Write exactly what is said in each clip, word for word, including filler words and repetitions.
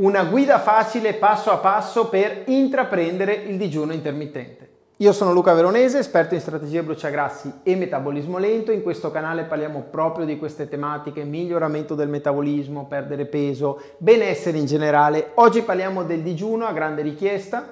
Una guida facile passo a passo per intraprendere il digiuno intermittente. Io sono Luca Veronese, esperto in strategie bruciagrassi e metabolismo lento. In questo canale parliamo proprio di queste tematiche: miglioramento del metabolismo, perdere peso, benessere in generale. Oggi parliamo del digiuno a grande richiesta.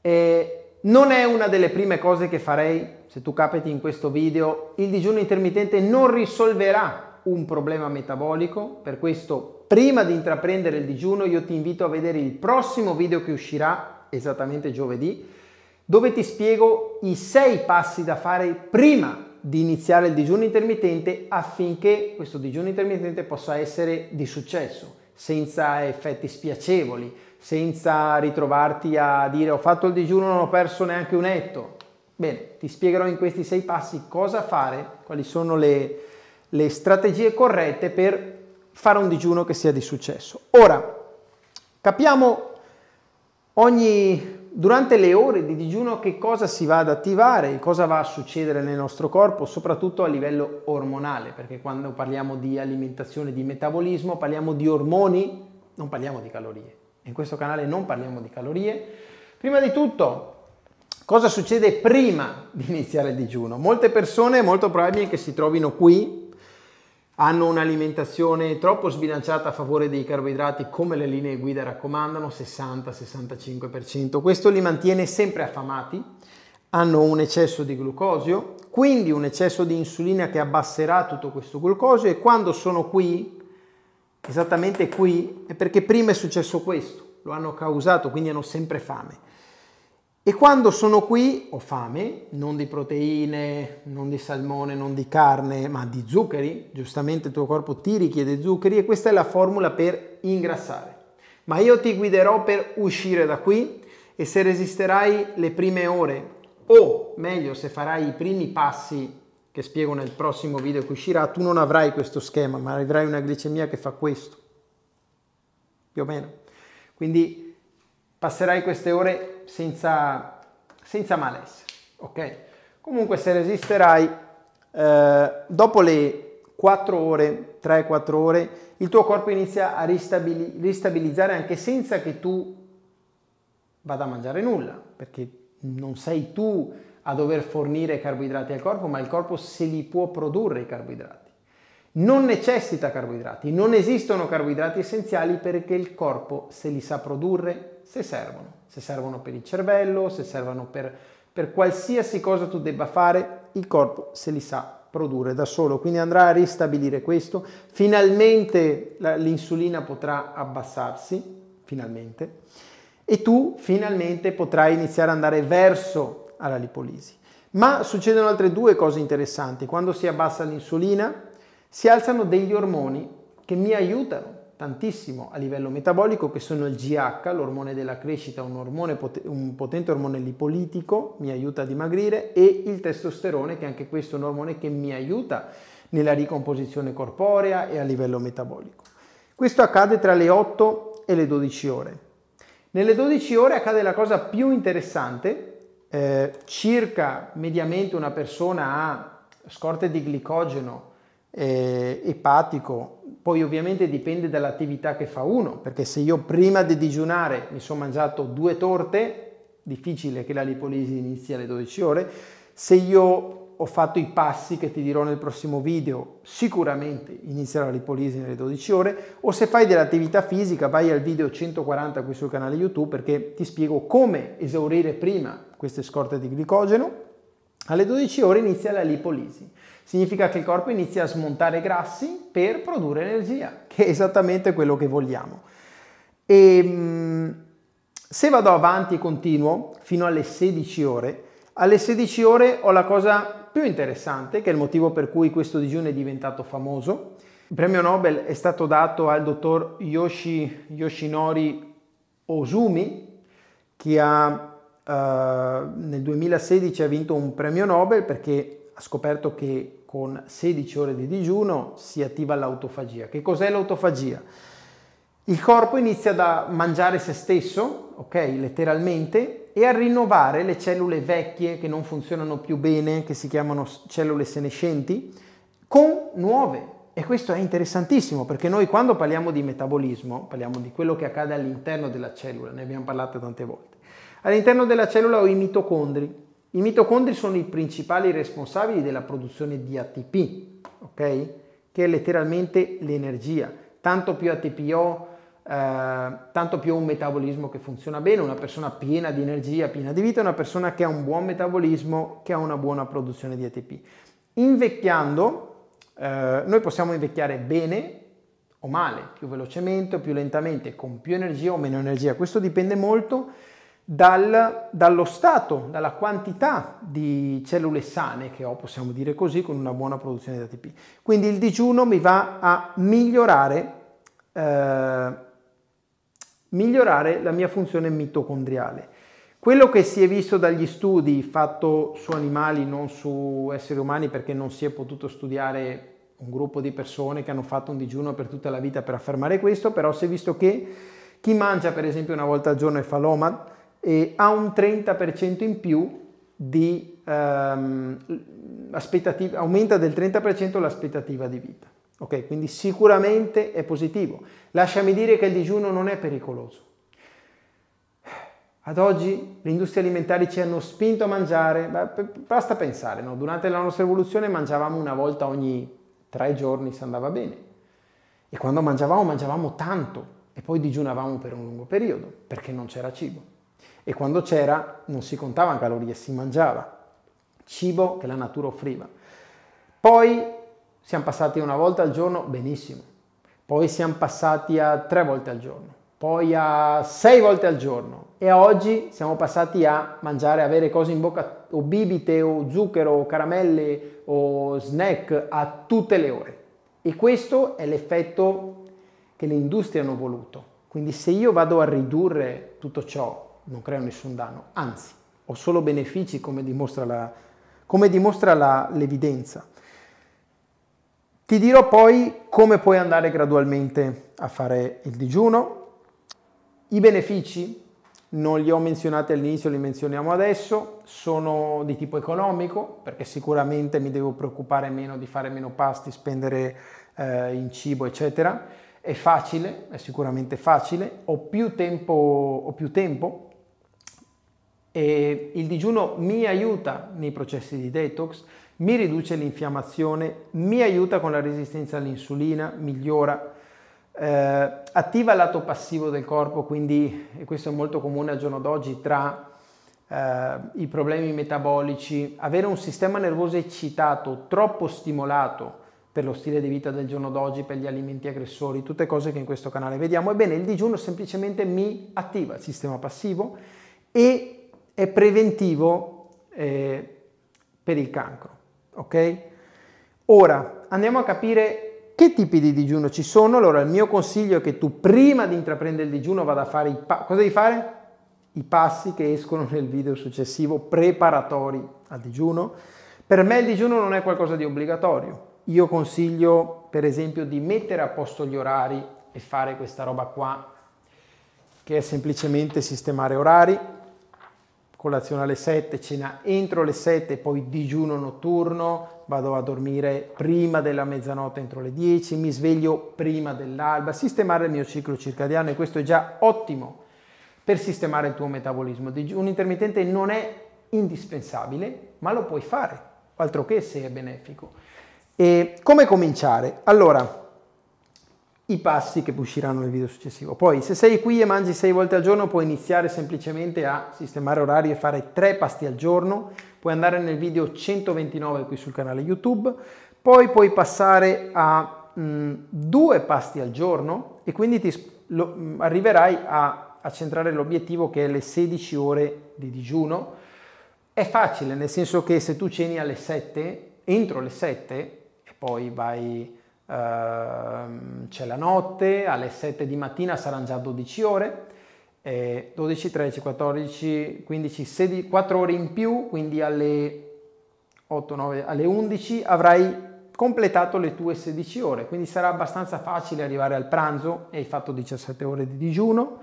Eh, non è una delle prime cose che farei se tu capiti in questo video. Il digiuno intermittente non risolverà un problema metabolico, per questo prima di intraprendere il digiuno io ti invito a vedere il prossimo video che uscirà esattamente giovedì, dove ti spiego i sei passi da fare prima di iniziare il digiuno intermittente affinché questo digiuno intermittente possa essere di successo, senza effetti spiacevoli, senza ritrovarti a dire ho fatto il digiuno, non ho perso neanche un etto. Bene, ti spiegherò in questi sei passi cosa fare, quali sono le le strategie corrette per fare un digiuno che sia di successo. Ora, capiamo ogni, durante le ore di digiuno che cosa si va ad attivare, cosa va a succedere nel nostro corpo, soprattutto a livello ormonale, perché quando parliamo di alimentazione, di metabolismo, parliamo di ormoni, non parliamo di calorie. In questo canale non parliamo di calorie. Prima di tutto, cosa succede prima di iniziare il digiuno? Molte persone, molto probabili che si trovino qui, hanno un'alimentazione troppo sbilanciata a favore dei carboidrati, come le linee guida raccomandano, sessanta sessantacinque per cento. Questo li mantiene sempre affamati, hanno un eccesso di glucosio, quindi un eccesso di insulina che abbasserà tutto questo glucosio, e quando sono qui, esattamente qui, è perché prima è successo questo, lo hanno causato, quindi hanno sempre fame. E quando sono qui ho fame, non di proteine, non di salmone, non di carne, ma di zuccheri. Giustamente il tuo corpo ti richiede zuccheri e questa è la formula per ingrassare. Ma io ti guiderò per uscire da qui, e se resisterai le prime ore, o meglio se farai i primi passi che spiego nel prossimo video che uscirà, tu non avrai questo schema, ma avrai una glicemia che fa questo, più o meno. Quindi passerai queste ore Senza, senza malessere, ok? Comunque se resisterai, eh, dopo le quattro ore, tre quattro ore, il tuo corpo inizia a ristabili- ristabilizzare anche senza che tu vada a mangiare nulla, perché non sei tu a dover fornire carboidrati al corpo, ma il corpo se li può produrre i carboidrati. Non necessita carboidrati, non esistono carboidrati essenziali perché il corpo se li sa produrre se servono, se servono per il cervello, se servono per, per qualsiasi cosa tu debba fare, il corpo se li sa produrre da solo, quindi andrà a ristabilire questo. Finalmente l'insulina potrà abbassarsi, finalmente, e tu finalmente potrai iniziare ad andare verso alla lipolisi. Ma succedono altre due cose interessanti: quando si abbassa l'insulina si alzano degli ormoni che mi aiutano tantissimo a livello metabolico, che sono il G H, l'ormone della crescita, un, ormone, un potente ormone lipolitico, mi aiuta a dimagrire, e il testosterone, che anche questo è un ormone che mi aiuta nella ricomposizione corporea e a livello metabolico. Questo accade tra le otto e le dodici ore. Nelle dodici ore accade la cosa più interessante, eh, circa mediamente una persona ha scorte di glicogeno eh, epatico. Poi ovviamente dipende dall'attività che fa uno, perché se io prima di digiunare mi sono mangiato due torte, difficile che la lipolisi inizi alle dodici ore. Se io ho fatto i passi che ti dirò nel prossimo video, sicuramente inizierà la lipolisi alle dodici ore. O se fai dell'attività fisica, vai al video centoquaranta qui sul canale YouTube, perché ti spiego come esaurire prima queste scorte di glicogeno. Alle dodici ore inizia la lipolisi. Significa che il corpo inizia a smontare grassi per produrre energia, che è esattamente quello che vogliamo. E se vado avanti e continuo fino alle sedici ore, alle sedici ore ho la cosa più interessante, che è il motivo per cui questo digiuno è diventato famoso. Il premio Nobel è stato dato al dottor Yoshi Yoshinori Ozumi, che ha, eh, nel duemilasedici ha vinto un premio Nobel perché ha scoperto che con sedici ore di digiuno si attiva l'autofagia. Che cos'è l'autofagia? Il corpo inizia da mangiare se stesso, ok, letteralmente, e a rinnovare le cellule vecchie che non funzionano più bene, che si chiamano cellule senescenti, con nuove E questo è interessantissimo, perché noi quando parliamo di metabolismo, parliamo di quello che accade all'interno della cellula, ne abbiamo parlato tante volte. All'interno della cellula ho i mitocondri. I mitocondri sono i principali responsabili della produzione di A T P, ok? Che è letteralmente l'energia. Tanto più A T P ho, eh, tanto più ho un metabolismo che funziona bene, una persona piena di energia, piena di vita, una persona che ha un buon metabolismo, che ha una buona produzione di A T P. Invecchiando, eh, noi possiamo invecchiare bene o male, più velocemente o più lentamente, con più energia o meno energia. Questo dipende molto Dal, dallo stato, dalla quantità di cellule sane che ho, possiamo dire così, con una buona produzione di A T P. Quindi il digiuno mi va a migliorare, eh, migliorare la mia funzione mitocondriale. Quello che si è visto dagli studi fatto su animali, non su esseri umani, perché non si è potuto studiare un gruppo di persone che hanno fatto un digiuno per tutta la vita per affermare questo, però si è visto che chi mangia per esempio una volta al giorno e fa l'O M A D e ha un trenta per cento in più di um, aspettativa, aumenta del trenta per cento l'aspettativa di vita. Ok, quindi sicuramente è positivo. Lasciami dire che il digiuno non è pericoloso. Ad oggi le industrie alimentari ci hanno spinto a mangiare, beh, basta pensare, no? Durante la nostra evoluzione mangiavamo una volta ogni tre giorni se andava bene, e quando mangiavamo mangiavamo tanto e poi digiunavamo per un lungo periodo perché non c'era cibo. E quando c'era non si contavano calorie, si mangiava cibo che la natura offriva. Poi siamo passati una volta al giorno, benissimo, poi siamo passati a tre volte al giorno, poi a sei volte al giorno, e oggi siamo passati a mangiare, avere cose in bocca, o bibite, o zucchero, o caramelle, o snack a tutte le ore. E questo è l'effetto che le industrie hanno voluto. Quindi se io vado a ridurre tutto ciò, non creo nessun danno, anzi, ho solo benefici, come dimostra la, come dimostra la, l'evidenza. Ti dirò poi come puoi andare gradualmente a fare il digiuno. I benefici non li ho menzionati all'inizio, li menzioniamo adesso, sono di tipo economico, perché sicuramente mi devo preoccupare meno di fare meno pasti, spendere eh, in cibo, eccetera. È facile, è sicuramente facile, ho più tempo, ho più tempo. E il digiuno mi aiuta nei processi di detox, mi riduce l'infiammazione, mi aiuta con la resistenza all'insulina, migliora, eh, attiva il lato passivo del corpo, quindi, e questo è molto comune al giorno d'oggi, tra eh, i problemi metabolici, avere un sistema nervoso eccitato, troppo stimolato per lo stile di vita del giorno d'oggi, per gli alimenti aggressori, tutte cose che in questo canale vediamo. Ebbene, il digiuno semplicemente mi attiva il sistema passivo e è preventivo eh, per il cancro, ok? Ora, andiamo a capire che tipi di digiuno ci sono. Allora, il mio consiglio è che tu, prima di intraprendere il digiuno, vada a fare i passi. Cosa devi fare? I passi che escono nel video successivo, preparatori al digiuno. Per me il digiuno non è qualcosa di obbligatorio. Io consiglio per esempio di mettere a posto gli orari e fare questa roba qua, che è semplicemente sistemare orari, colazione alle sette, cena entro le sette, poi digiuno notturno, vado a dormire prima della mezzanotte, entro le dieci, mi sveglio prima dell'alba, sistemare il mio ciclo circadiano, e questo è già ottimo per sistemare il tuo metabolismo. Un intermittente non è indispensabile, ma lo puoi fare, altro che se è benefico. E come cominciare? Allora, i passi che usciranno nel video successivo. Poi, se sei qui e mangi sei volte al giorno, puoi iniziare semplicemente a sistemare orari e fare tre pasti al giorno. Puoi andare nel video centoventinove qui sul canale YouTube. Poi puoi passare a mh, due pasti al giorno, e quindi ti, lo, mh, arriverai a, a centrare l'obiettivo, che è le sedici ore di digiuno. È facile, nel senso che se tu ceni alle sette, entro le sette, poi vai, ehm, c'è la notte, alle sette di mattina saranno già dodici ore, eh, dodici, tredici, quattordici, quindici, sedici, quattro ore in più, quindi alle otto, nove, alle undici avrai completato le tue sedici ore, quindi sarà abbastanza facile arrivare al pranzo e hai fatto diciassette ore di digiuno.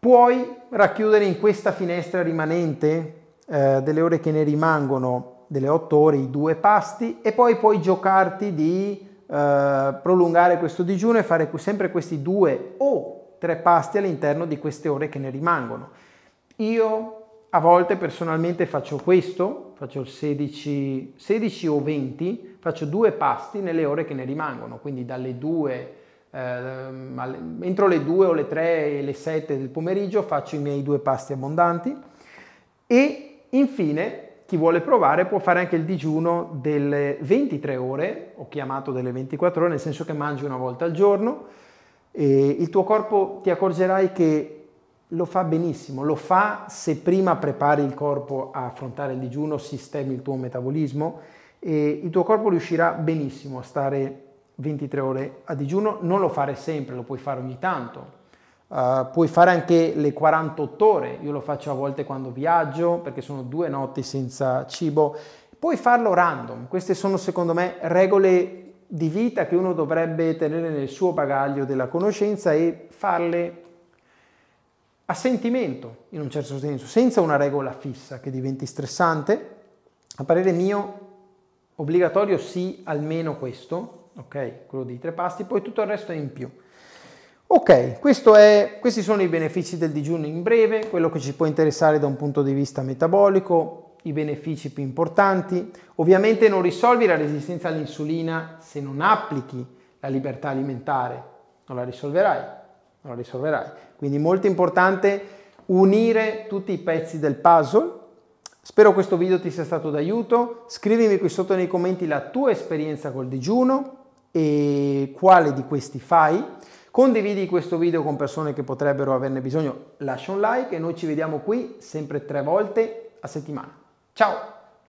Puoi racchiudere in questa finestra rimanente eh, delle ore che ne rimangono, delle otto ore, i due pasti, e poi puoi giocarti di eh, prolungare questo digiuno e fare sempre questi due o tre pasti all'interno di queste ore che ne rimangono. Io a volte personalmente faccio questo, faccio sedici, sedici o venti, faccio due pasti nelle ore che ne rimangono, quindi dalle due, ehm, entro le due o le tre e le sette del pomeriggio faccio i miei due pasti abbondanti. E infine chi vuole provare può fare anche il digiuno delle ventitré ore, ho chiamato delle ventiquattro ore, nel senso che mangi una volta al giorno e il tuo corpo ti accorgerai che lo fa benissimo, lo fa se prima prepari il corpo a affrontare il digiuno, sistemi il tuo metabolismo e il tuo corpo riuscirà benissimo a stare ventitré ore a digiuno. Non lo fare sempre, lo puoi fare ogni tanto, uh, puoi fare anche le quarantotto ore, io lo faccio a volte quando viaggio perché sono due notti senza cibo, puoi farlo random. Queste sono secondo me regole di vita che uno dovrebbe tenere nel suo bagaglio della conoscenza e farle a sentimento, in un certo senso, senza una regola fissa che diventi stressante. A parere mio, obbligatorio sì, almeno questo, ok? Quello dei tre pasti, poi tutto il resto è in più. Ok, questo è, questi sono i benefici del digiuno in breve, quello che ci può interessare da un punto di vista metabolico, i benefici più importanti. Ovviamente non risolvi la resistenza all'insulina se non applichi la libertà alimentare, non la risolverai. Non la risolverai. Quindi molto importante unire tutti i pezzi del puzzle. Spero questo video ti sia stato d'aiuto. Scrivimi qui sotto nei commenti la tua esperienza col digiuno e quale di questi fai. Condividi questo video con persone che potrebbero averne bisogno. Lascia un like e noi ci vediamo qui sempre tre volte a settimana. Ciao!